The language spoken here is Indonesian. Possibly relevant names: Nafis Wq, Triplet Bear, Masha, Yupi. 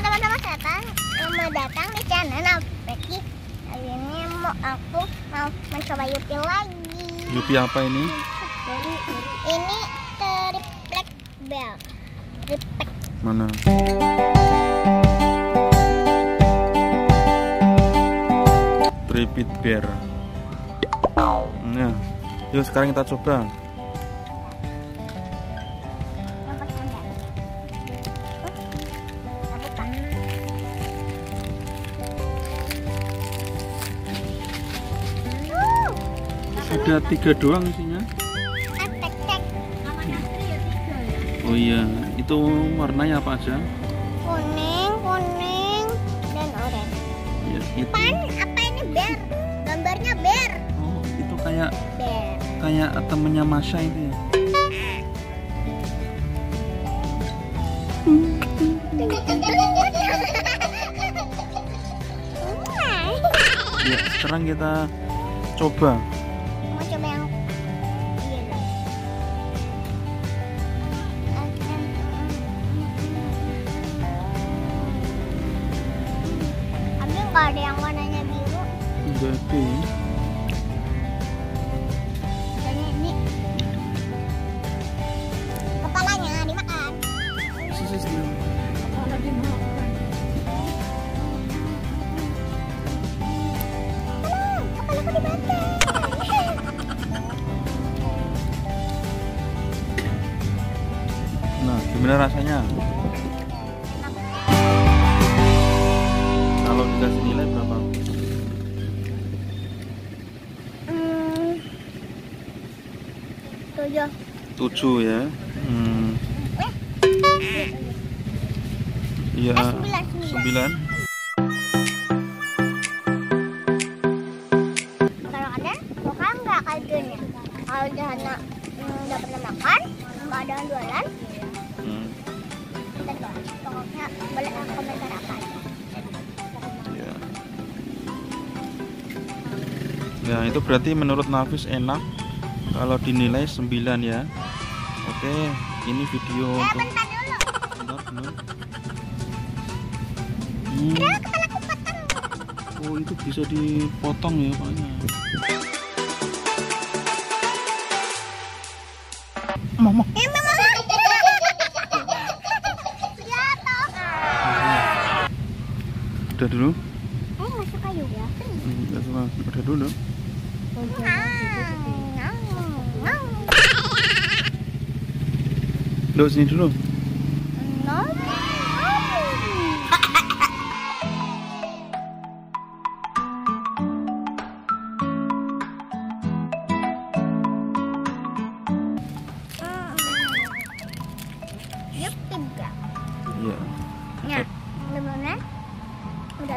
teman-teman datang, di channel Yupi. Kali ini aku mau mencoba Yupi lagi. Yupi apa ini? Ini Triplet Bear. Triplet. Mana? Triplet Bear. Nah, yuk sekarang kita coba. Ada 3 doang isinya. Oh iya, itu warnanya apa aja? Kuning, dan oranye. Yes, apaan? Apa ini bear? Gambarnya bear. Oh, itu kayak bear. Kayak temennya Masha itu ya. Ya, sekarang kita coba. Kalau ada yang warnanya biru, berarti ini kepalanya dimakan. Kepala dimakan. Kepalaku dimakan. Nah, gimana rasanya? Dikasih nilai berapa? Tujuh ya. Iya, 9. Kalau ada bukan nggak kaldunya. Kalau udah anak udah pernah makan, nggak ada jualan. Pokoknya boleh komentar apa aja. Ya, itu berarti menurut Nafis enak kalau dinilai 9 ya. Oke, ini video untuk bentar. Oh, itu bisa dipotong ya paknya. Mama. Udah dulu. Enggak suka juga. Enggak suka. Udah dulu. Lo sini dulu. Iya. Nah, udah